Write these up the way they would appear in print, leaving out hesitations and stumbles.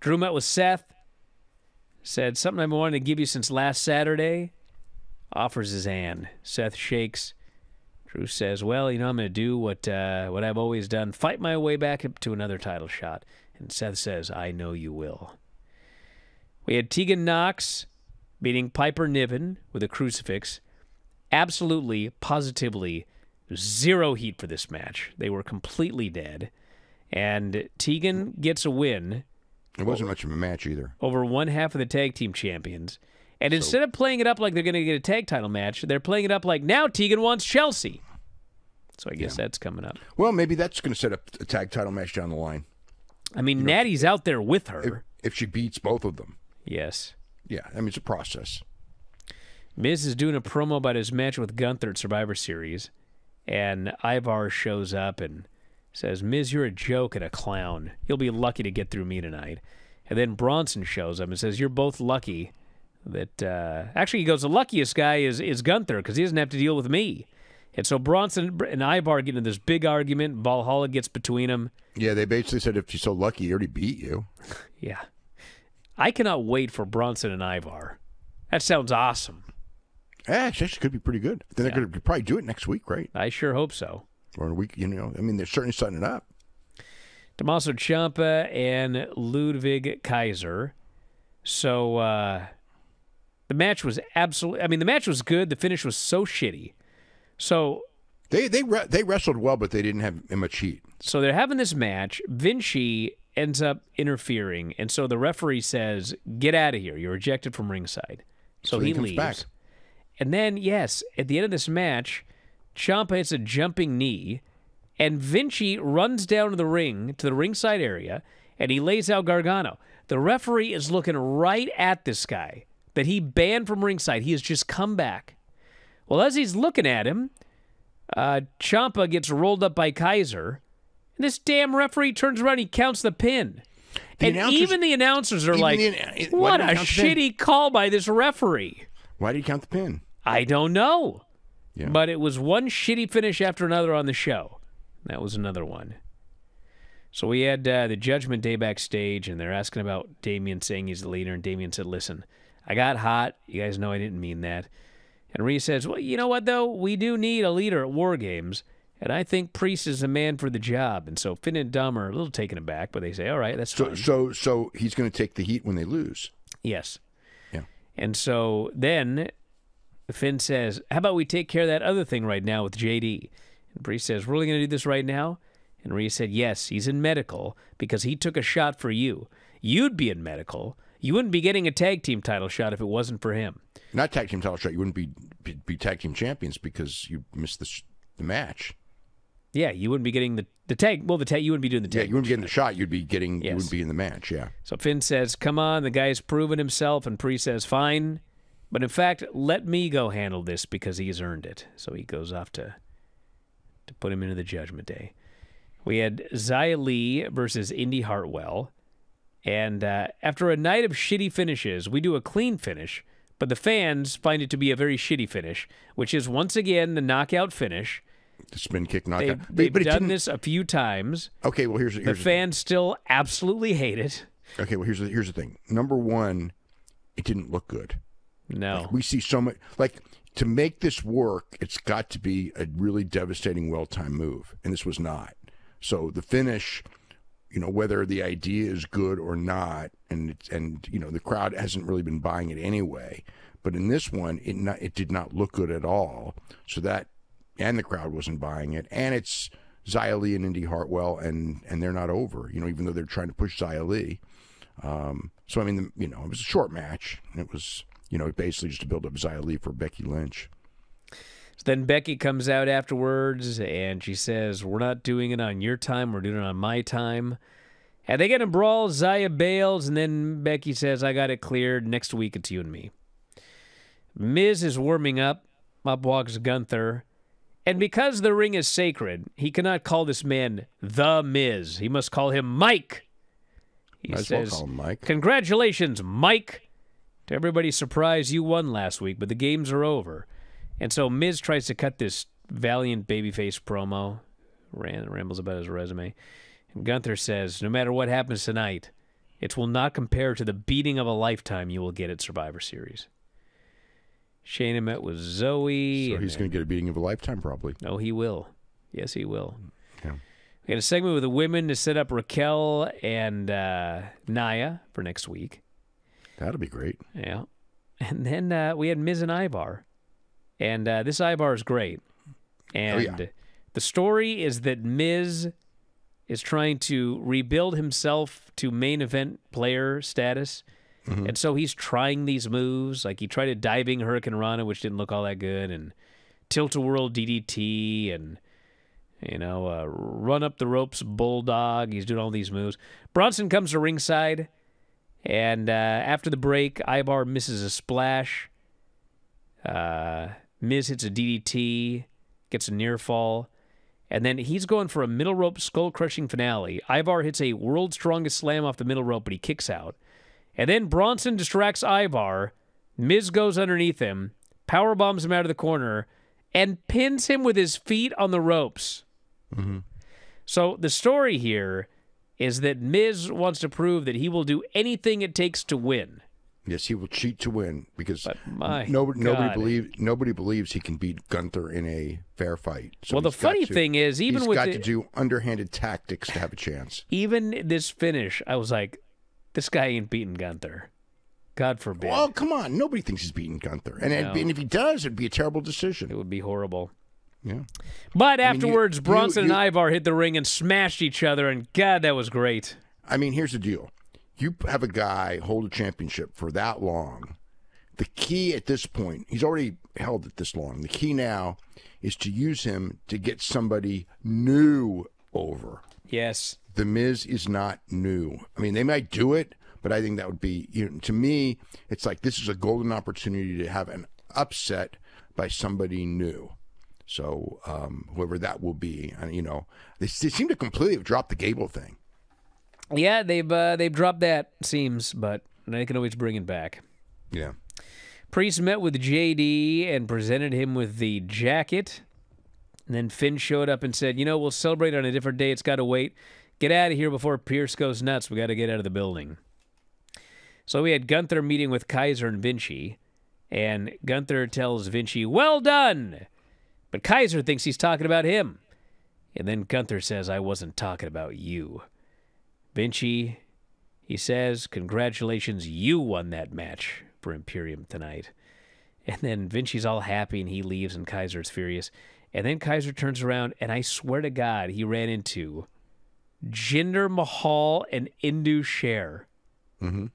Drew met with Seth. Said, something I've been wanting to give you since last Saturday. Offers his hand. Seth shakes. Drew says, well, you know, I'm going to do what I've always done. Fight my way back up to another title shot. And Seth says, I know you will. We had Tegan Knox beating Piper Niven with a crucifix. Absolutely, positively, zero heat for this match. They were completely dead. And Tegan gets a win. It wasn't much of a match either. Over one half of the tag team champions. And so, instead of playing it up like they're going to get a tag title match, they're playing it up like now Tegan wants Chelsea. So I guess that's coming up. Well, maybe that's going to set up a tag title match down the line. I mean, you know, Natty's out there with her. If she beats both of them. Yes. Yeah, I mean, it's a process. Miz is doing a promo about his match with Gunther at Survivor Series. And Ivar shows up and says, Miz, you're a joke and a clown. You'll be lucky to get through me tonight. And then Bronson shows up and says, you're both lucky that... actually, he goes, the luckiest guy is Gunther because he doesn't have to deal with me. And so Bronson and Ivar get into this big argument. Valhalla gets between them. Yeah, they basically said, if you're so lucky, he already beat you. Yeah. I cannot wait for Bronson and Ivar. That sounds awesome. Yeah, actually, it could be pretty good. Then they're going to probably do it next week, right? I sure hope so. Or in a week, you know. I mean, they're certainly setting it up. Tommaso Ciampa and Ludwig Kaiser. So the match was absolutely... I mean, the match was good. The finish was so shitty. So they wrestled well, but they didn't have much heat. So they're having this match. Vinci ends up interfering, and so the referee says, "Get out of here! You're ejected from ringside." So he leaves. Back. And then, yes, at the end of this match, Ciampa hits a jumping knee, and Vinci runs down to the ring, to the ringside area, and he lays out Gargano. The referee is looking right at this guy that he banned from ringside. He has just come back. Well, as he's looking at him, Ciampa gets rolled up by Kaiser, and this damn referee turns around, he counts the pin. And even the announcers are like, what a shitty call by this referee. Why did he count the pin? I don't know. Yeah. But it was one shitty finish after another on the show. That was another one. So we had the Judgment Day backstage, and they're asking about Damien saying he's the leader, and Damien said, listen, I got hot. You guys know I didn't mean that. And Rhea says, well, you know what, though? We do need a leader at War Games, and I think Priest is the man for the job. And so Finn and Dom are a little taken aback, but they say, all right, that's fine. So he's going to take the heat when they lose. Yes. Yeah. And so then... Finn says, how about we take care of that other thing right now with JD? And Priest says, we're really going to do this right now? And Rhea said, yes, he's in medical because he took a shot for you. You'd be in medical. You wouldn't be getting a tag team title shot if it wasn't for him. Not tag team title shot. You wouldn't be tag team champions because you missed the match. Yeah, you wouldn't be getting the tag. Well, you wouldn't be doing the tag. Yeah, you wouldn't be getting the shot. You'd be getting. Yes. You wouldn't be in the match, yeah. So Finn says, come on, the guy's proven himself. And Priest says, fine. But in fact, let me go handle this because he's earned it. So he goes off to put him into the Judgment Day. We had Xia Li versus Indy Hartwell. And after a night of shitty finishes, we do a clean finish. But the fans find it to be a very shitty finish, which is once again the knockout finish. The spin kick knockout. They've done this a few times. Okay, well, here's the fans still absolutely hate it. Okay, well, here's the thing. Number one, it didn't look good. No. Like we see so much, like, to make this work, it's got to be a really devastating, well-timed move, and this was not. So the finish, you know, whether the idea is good or not, and you know, the crowd hasn't really been buying it anyway, but in this one, it did not look good at all, so that, and the crowd wasn't buying it, and it's Xia Li and Indy Hartwell, and they're not over, you know, even though they're trying to push Xia Li. So, I mean, you know, it was a short match, and it was... You know, basically just to build up Xia Li for Becky Lynch. So then Becky comes out afterwards, and she says, we're not doing it on your time, we're doing it on my time. And they get in a brawl, Xia bails, and then Becky says, I got it cleared, next week it's you and me. Miz is warming up, up walks Gunther, and because the ring is sacred, he cannot call this man The Miz. He must call him Mike. He says, well, Mike. Congratulations, Mike. To everybody's surprise, you won last week, but the games are over. And so Miz tries to cut this valiant babyface promo, rambles about his resume. And Gunther says, no matter what happens tonight, It will not compare to the beating of a lifetime you will get at Survivor Series. Shayna met with Zoe. So he's going to get a beating of a lifetime, probably. Oh, he will. Yes, he will. Yeah. We had a segment with the women to set up Raquel and Naya for next week. That'll be great. Yeah. And then we had Miz and Ivar. And this Ivar is great. And oh, yeah. The story is that Miz is trying to rebuild himself to main event player status. Mm-hmm. And so he's trying these moves. Like he tried a diving Hurricane Rana, which didn't look all that good, and tilt-a-whirl DDT, and, you know, run up the ropes bulldog. He's doing all these moves. Bronson comes to ringside, and after the break, Ivar misses a splash. Miz hits a DDT, gets a near fall, and then he's going for a middle rope skull-crushing finale. Ivar hits a world's strongest slam off the middle rope, but he kicks out. And then Bronson distracts Ivar. Miz goes underneath him, powerbombs him out of the corner, and pins him with his feet on the ropes. Mm-hmm. So the story here is that Miz wants to prove that he will do anything it takes to win. Yes, he will cheat to win, because nobody believes he can beat Gunther in a fair fight. So well, the funny thing is, even with he's got to do underhanded tactics to have a chance. Even this finish, I was like, this guy ain't beating Gunther. God forbid. Well, come on. Nobody thinks he's beating Gunther. And if he does, it'd be a terrible decision. It would be horrible. Yeah. But afterwards, Bronson and Ivar hit the ring and smashed each other, and God, that was great. I mean, here's the deal. You have a guy hold a championship for that long. The key at this point, he's already held it this long. The key now is to use him to get somebody new over. Yes. The Miz is not new. I mean, they might do it, but I think that would be, you know, to me, it's like this is a golden opportunity to have an upset by somebody new. So whoever that will be, you know, they seem to completely have dropped the Gable thing. Yeah, they've dropped that, seems, but they can always bring it back. Yeah. Priest met with JD and presented him with the jacket. And then Finn showed up and said, you know, we'll celebrate on a different day. It's got to wait. Get out of here before Pierce goes nuts. We got to get out of the building. So we had Gunther meeting with Kaiser and Vinci, and Gunther tells Vinci, well done! But Kaiser thinks he's talking about him. And then Gunther says, I wasn't talking about you. Vinci, he says, congratulations, you won that match for Imperium tonight. And then Vinci's all happy, and he leaves, and Kaiser's furious. And then Kaiser turns around, and I swear to God, he ran into Jinder Mahal and Indu Cher. Mm-hmm.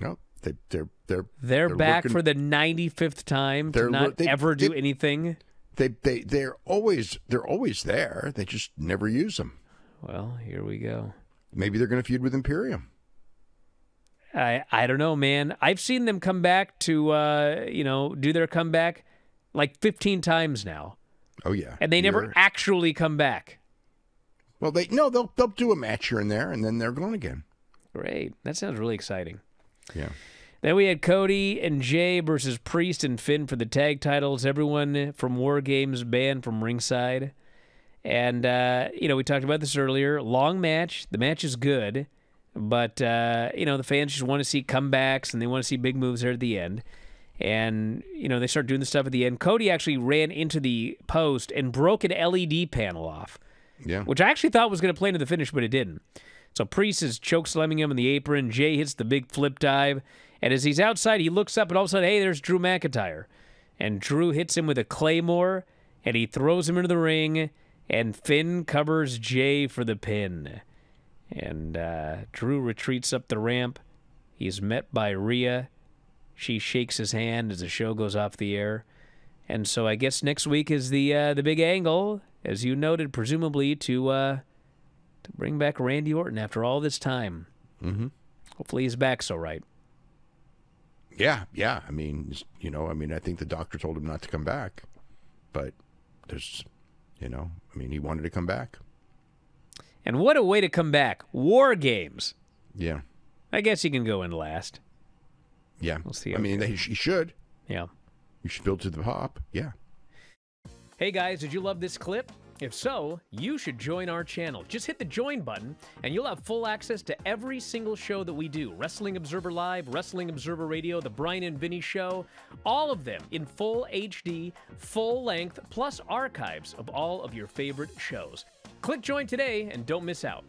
No, they're back working for the 95th time to not ever do anything. They're always there. They just never use them. Well, here we go. Maybe they're going to feud with Imperium. I don't know, man. I've seen them come back to you know, do their comeback like 15 times now. Oh yeah, and they never actually come back. Well, they'll do a match here and there, and then they're gone again. Great. That sounds really exciting. Yeah. Then we had Cody and Jay versus Priest and Finn for the tag titles. Everyone from War Games banned from ringside. And, you know, we talked about this earlier. Long match. The match is good. But, you know, the fans just want to see comebacks, and they want to see big moves there at the end. And, you know, they start doing the stuff at the end. Cody actually ran into the post and broke an LED panel off. Yeah. Which I actually thought was going to play into the finish, but it didn't. So Priest is chokeslamming him in the apron. Jay hits the big flip dive. And as he's outside, he looks up, and all of a sudden, hey, there's Drew McIntyre. And Drew hits him with a Claymore, and he throws him into the ring, and Finn covers Jay for the pin. And Drew retreats up the ramp. He's met by Rhea. She shakes his hand as the show goes off the air. And so I guess next week is the big angle, as you noted, presumably to bring back Randy Orton after all this time. Mm-hmm. Hopefully he's back so right. Yeah, yeah. I mean, you know, I mean, I think the doctor told him not to come back, but there's, you know, I mean, he wanted to come back. And what a way to come back. War Games. Yeah. I guess he can go in last. Yeah. We'll see. I mean, he should. Yeah. You should build to the pop. Yeah. Hey, guys, did you love this clip? If so, you should join our channel. Just hit the join button and you'll have full access to every single show that we do. Wrestling Observer Live, Wrestling Observer Radio, The Brian and Vinny Show, all of them in full HD, full length, plus archives of all of your favorite shows. Click join today and don't miss out.